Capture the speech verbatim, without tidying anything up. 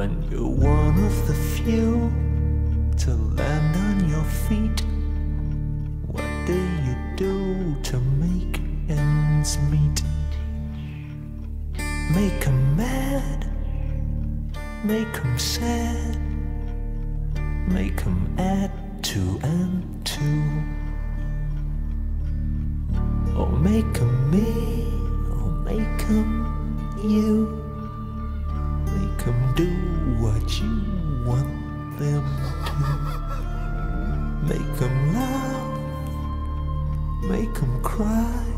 when you're one of the few to land on your feet. What do you do to make ends meet? Make 'em mad, make 'em sad, make 'em add two and two. Or make 'em me, or make 'em you. Make 'em do what you want them to. Make 'em laugh, make 'em cry,